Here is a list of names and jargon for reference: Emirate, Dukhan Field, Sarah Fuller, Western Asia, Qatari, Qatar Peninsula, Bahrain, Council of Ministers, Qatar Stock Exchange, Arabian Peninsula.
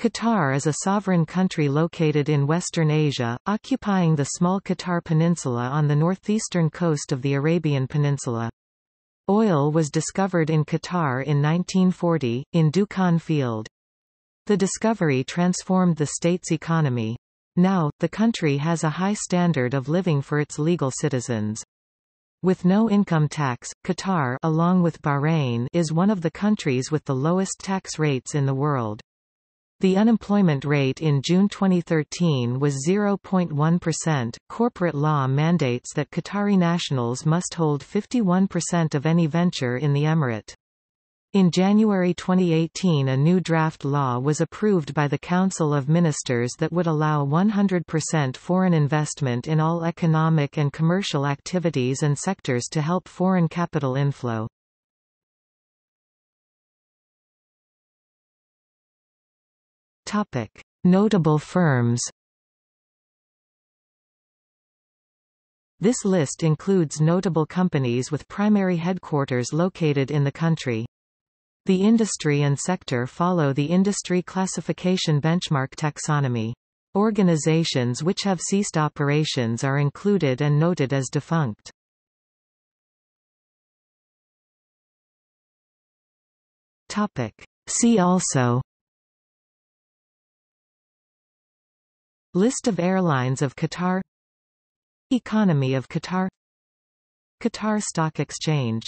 Qatar is a sovereign country located in Western Asia, occupying the small Qatar Peninsula on the northeastern coast of the Arabian Peninsula. Oil was discovered in Qatar in 1940, in Dukhan Field. The discovery transformed the state's economy. Now, the country has a high standard of living for its legal citizens. With no income tax, Qatar, along with Bahrain, is one of the countries with the lowest tax rates in the world. The unemployment rate in June 2013 was 0.1%. Corporate law mandates that Qatari nationals must hold 51% of any venture in the emirate. In January 2018, a new draft law was approved by the Council of Ministers that would allow 100% foreign investment in all economic and commercial activities and sectors to help foreign capital inflow. Notable firms. This list includes notable companies with primary headquarters located in the country. The industry and sector follow the industry classification benchmark taxonomy. Organizations which have ceased operations are included and noted as defunct. See also: List of airlines of Qatar, Economy of Qatar, Qatar Stock Exchange.